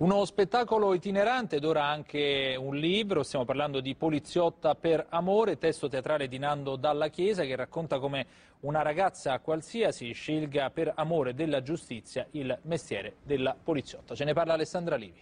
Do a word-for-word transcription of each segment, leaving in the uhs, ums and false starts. Uno spettacolo itinerante ed ora anche un libro, stiamo parlando di Poliziotta per Amore, testo teatrale di Nando Dalla Chiesa che racconta come una ragazza qualsiasi scelga per amore della giustizia il mestiere della poliziotta. Ce ne parla Alessandra Livi.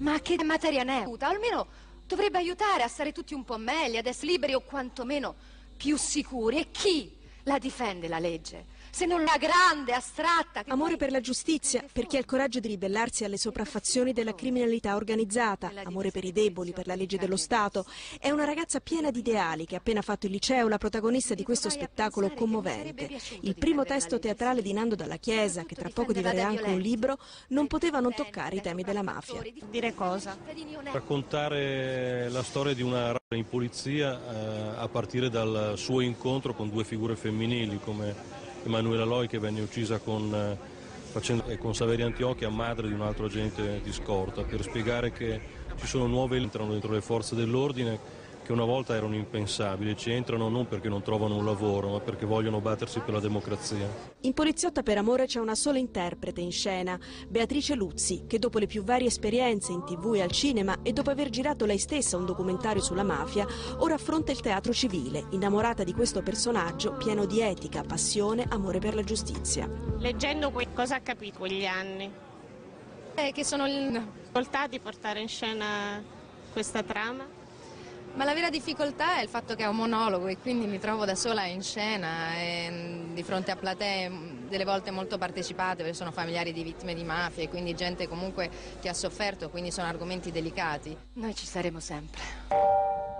Ma che materia ne è? Almeno dovrebbe aiutare a stare tutti un po' meglio, ad essere liberi o quantomeno più sicuri. E chi la difende la legge? Se non la grande, astratta... Amore per la giustizia, per chi ha il coraggio di ribellarsi alle sopraffazioni della criminalità organizzata, amore per i deboli, per la legge dello Stato. È una ragazza piena di ideali che ha appena fatto il liceo, la protagonista di questo spettacolo commovente. Il primo testo teatrale di Nando Dalla Chiesa, che tra poco diverrà anche un libro, non poteva non toccare i temi della mafia. Dire cosa? Raccontare la storia di una ragazza in polizia eh, a partire dal suo incontro con due figure femminili come... Emanuela Loi, che venne uccisa con, facendo, con Saveria Antiochia, madre di un altro agente di scorta, per spiegare che ci sono nuove entrano dentro le forze dell'ordine che una volta erano impensabili, ci entrano non perché non trovano un lavoro, ma perché vogliono battersi per la democrazia. In Poliziotta per Amore c'è una sola interprete in scena, Beatrice Luzzi, che dopo le più varie esperienze in tv e al cinema e dopo aver girato lei stessa un documentario sulla mafia, ora affronta il teatro civile, innamorata di questo personaggio pieno di etica, passione, amore per la giustizia. Leggendo cosa ha capito quegli anni? Eh, che sono ascoltati portare in scena questa trama. Ma la vera difficoltà è il fatto che è un monologo e quindi mi trovo da sola in scena e di fronte a platee delle volte molto partecipate perché sono familiari di vittime di mafia e quindi gente comunque che ha sofferto, quindi sono argomenti delicati. Noi ci saremo sempre.